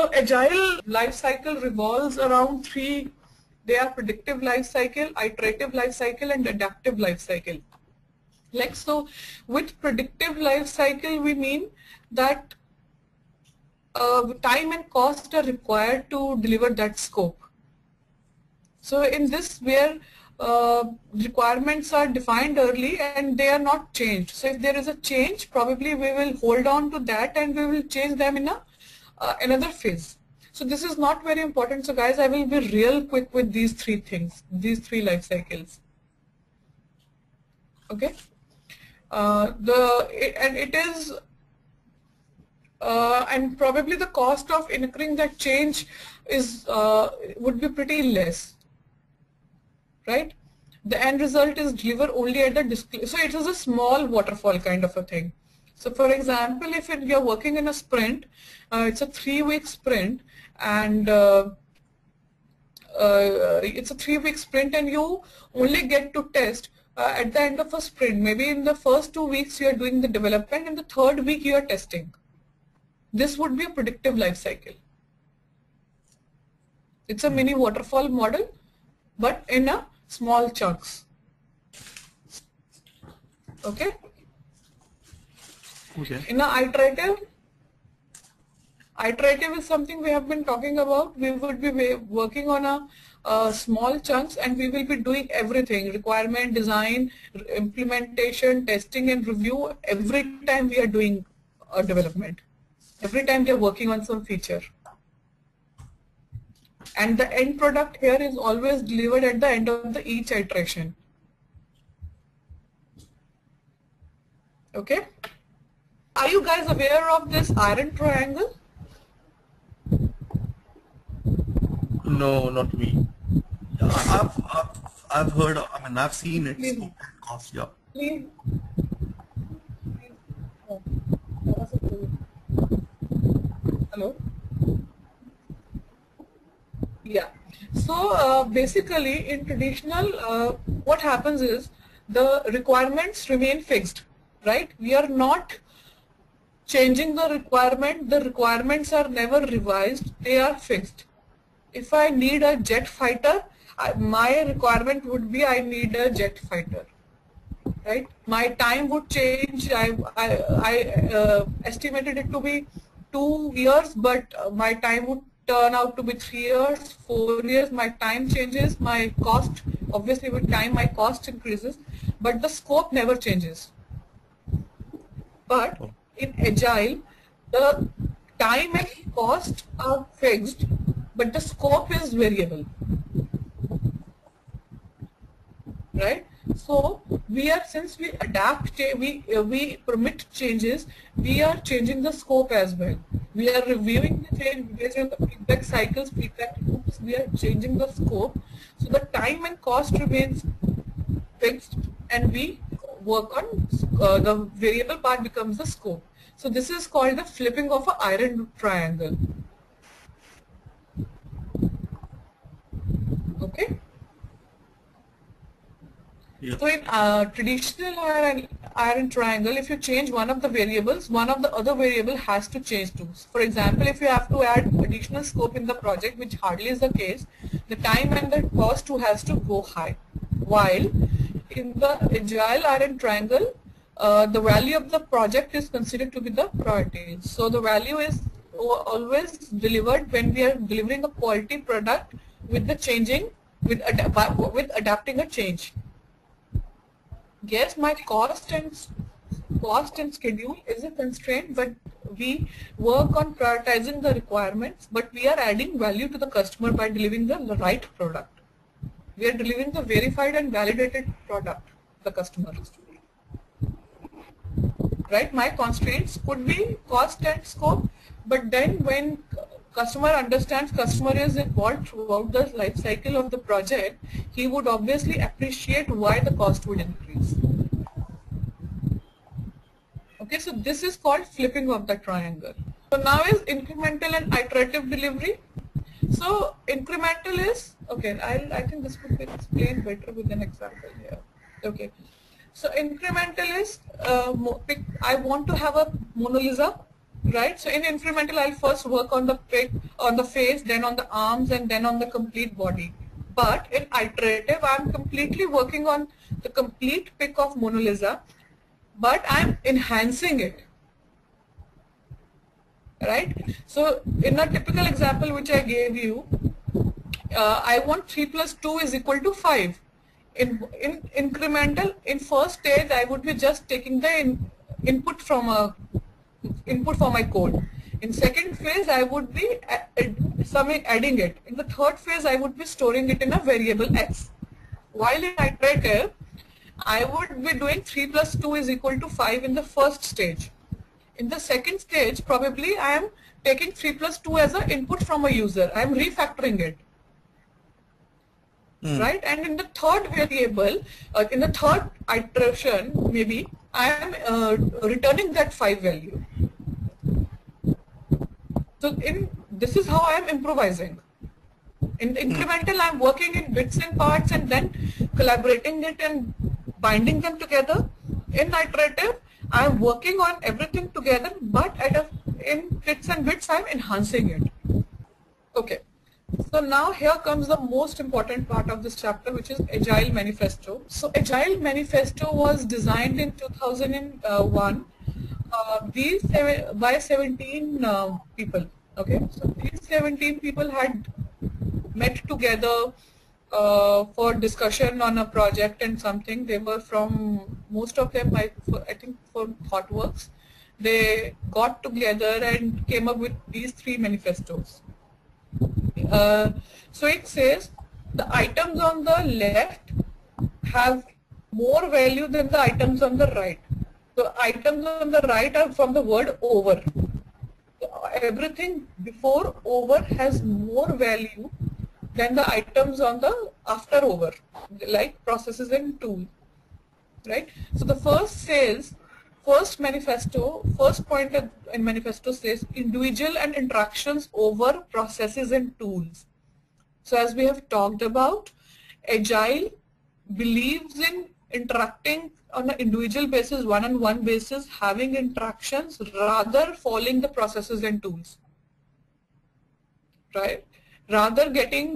So agile life cycle revolves around three. They are predictive life cycle, iterative life cycle, and adaptive life cycle. Like so, with predictive life cycle, we mean that time and cost are required to deliver that scope. So in this, where requirements are defined early and they are not changed. So if there is a change, probably we will hold on to that and we will change them in a another phase. So this is not very important. So guys, I will be real quick with these three things, these three life cycles. Okay, and probably the cost of incurring that change is would be pretty less, right? The end result is delivered only at the display. So it is a small waterfall kind of a thing. So for example, if you are working in a sprint, it's a 3-week sprint, and you only get to test at the end of a sprint. Maybe in the first 2 weeks you are doing the development, and the third week you are testing. This would be a predictive life cycle. It's a mini waterfall model, but in a small chunks. Okay. Okay. In an iterative is something we have been talking about. We would be working on a small chunks, and we will be doing everything: requirement, design, implementation, testing, and review. Every time we are doing a development, every time we are working on some feature, and the end product here is always delivered at the end of each iteration. Okay. Are you guys aware of this iron triangle? No, not me. Yeah, I've heard. I mean, I've seen it. Scope and cost. Yeah. Please. Hello. Yeah. So basically, in traditional, what happens is the requirements remain fixed, right? We are not changing the requirement. The requirements are never revised. They are fixed. If I need a jet fighter, my requirement would be I need a jet fighter, right? My time would change. I estimated it to be 2 years, but my time would turn out to be 3 years, 4 years. My time changes. My cost, obviously, with time my cost increases, but the scope never changes. But in Agile, the time and cost are fixed, but the scope is variable, right? So we are, since we adapt, we permit changes. We are changing the scope as well. We are reviewing the change based on the feedback cycles, feedback loops. We are changing the scope, so the time and cost remains fixed, and we work on the variable part becomes the scope. So this is called the flipping of an iron triangle. Okay. Yeah. So in traditional iron triangle, if you change one of the variables, one of the other variable has to change too. For example, if you have to add additional scope in the project, which hardly is the case, the time and the cost too has to go high. While in the Agile iron triangle, the value of the project is considered to be the priority. So the value is always delivered when we are delivering a quality product with the changing, with adapting a change. Yes, my cost and schedule is a constraint, but we work on prioritizing the requirements. But we are adding value to the customer by delivering the right product. We are delivering the verified and validated product to the customer. Right? My constraints could be cost and scope, but then when customer understands, customer is involved throughout the life cycle of the project, he would obviously appreciate why the cost would increase. Okay, so this is called flipping of the triangle. So now is incremental and iterative delivery. So incremental is, okay, I think this would be explained better with an example here. Okay, so incremental is I want to have a Mona Lisa right? So in incremental, I'll first work on the face, then on the arms, and then on the complete body. But in iterative, I'm completely working on the complete pic of Mona Lisa, but I'm enhancing it, right? So in a typical example which I gave you, I want 3 plus 2 is equal to 5. In incremental, in first stage, I would be just taking the input from input for my code. In second phase, I would be adding it. In the third phase, I would be storing it in a variable x. While in iterative, I would be doing 3 plus 2 is equal to 5 in the first stage. In the second stage, probably I am taking 3 plus 2 as an input from a user. I am refactoring it. Right? And in the third variable, in the third iteration, maybe, I am returning that 5 value. So this is how I am improvising. In incremental, I am working in bits and parts and then collaborating it and binding them together. In iterative, I am working on everything together, but in bits and bits, I am enhancing it. Okay. So now here comes the most important part of this chapter, which is Agile Manifesto. So Agile Manifesto was designed in 2001 by 17 people. Okay, so these 17 people had met together for discussion on a project and something. They were from, most of them, I think, from ThoughtWorks. They got together and came up with these 3 manifestos. So it says the items on the left have more value than the items on the right. So items on the right are from the word over. So everything before over has more value than the items on the after over, like processes and tools, right? So the first point in manifesto says individual and interactions over processes and tools. So as we have talked about, Agile believes in interacting on an individual basis, one-on-one basis, having interactions rather following the processes and tools, right? Rather than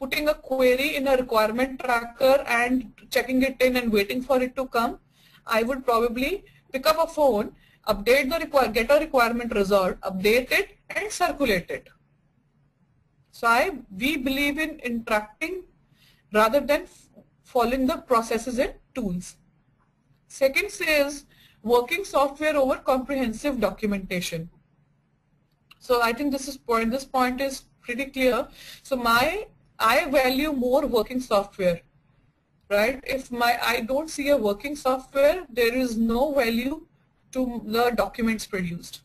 putting a query in a requirement tracker and checking it in and waiting for it to come, I would probably pick up a phone, update the get a requirement resolved, update it, and circulate it. So we believe in interacting rather than following the processes and tools. Second says working software over comprehensive documentation. So I think this point is pretty clear. So I value more working software. Right? If I don't see a working software, there is no value to the documents produced.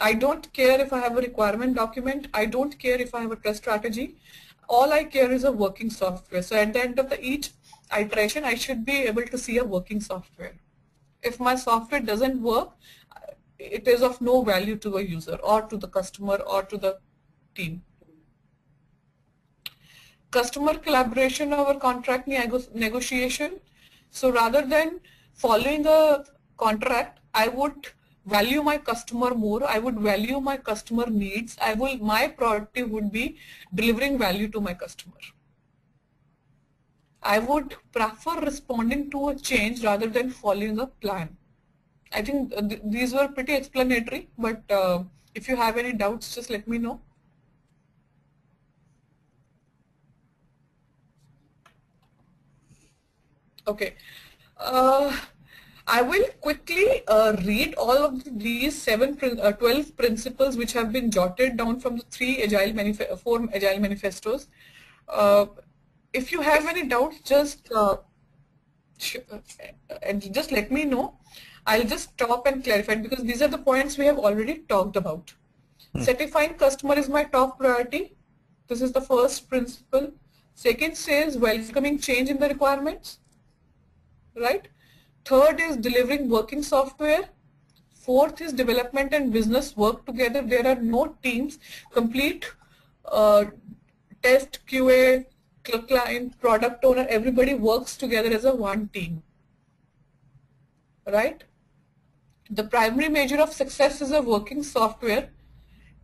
I don't care if I have a requirement document. I don't care if I have a test strategy. All I care is a working software. So at the end of each iteration, I should be able to see a working software. If my software doesn't work, it is of no value to a user or to the customer or to the team. Customer collaboration over contract negotiation. So rather than following a contract, I would value my customer more. I would value my customer needs. My priority would be delivering value to my customer. I would prefer responding to a change rather than following a plan. I think these were pretty explanatory, but if you have any doubts, just let me know. Okay, I will quickly read all of these 12 principles which have been jotted down from the 4 Agile manifestos. If you have any doubts, just let me know. I'll just stop and clarify because these are the points we have already talked about. Satisfying customer is my top priority. This is the first principle. Second says welcoming change in the requirements. Right. Third is delivering working software. Fourth is development and business work together. There are no teams. Complete test, QA, client, product owner, everybody works together as a one team. Right. The primary measure of success is a working software.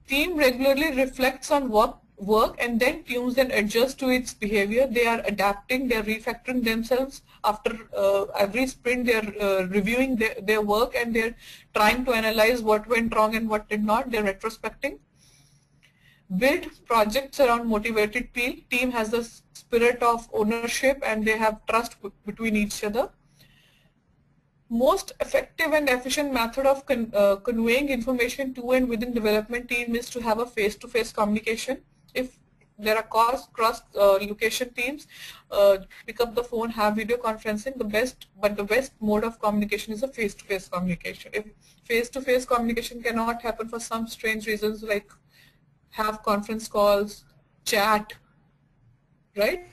Team regularly reflects on work and then tunes and adjusts to its behavior. They are adapting, they are refactoring themselves. After every sprint, they are reviewing their work, and they are trying to analyze what went wrong and what did not. They are retrospecting. Build projects around motivated people. Team has the spirit of ownership and they have trust between each other. Most effective and efficient method of conveying information to and within development team is to have a face-to-face communication. If there are cross-location teams, pick up the phone, have video conferencing. The best mode of communication is a face-to-face communication. If face-to-face communication cannot happen for some strange reasons, like have conference calls, chat, right?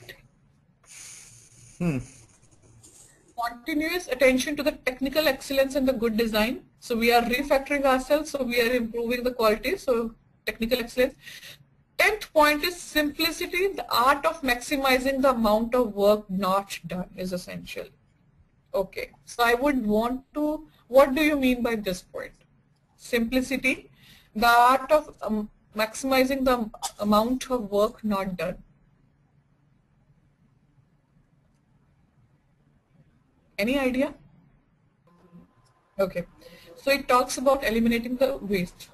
Continuous attention to the technical excellence and the good design. So we are refactoring ourselves, so we are improving the quality, so technical excellence. 10th point is simplicity. The art of maximizing the amount of work not done is essential. Okay, so I would want to, what do you mean by this point? Simplicity, the art of maximizing the amount of work not done. Any idea? Okay. So it talks about eliminating the waste.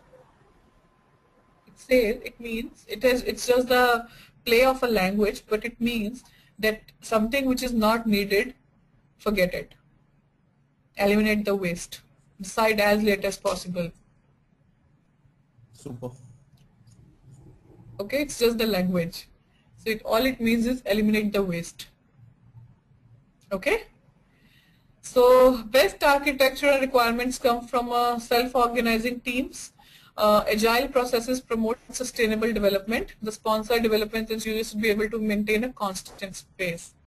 It says, it means, it's just the play of a language, but it means that something which is not needed, forget it. Eliminate the waste. Decide as late as possible. Super. Okay, it's just the language. So all it means is eliminate the waste. Okay? So best architectural requirements come from self-organizing teams. Agile processes promote sustainable development. The sponsor development is used to be able to maintain a constant pace.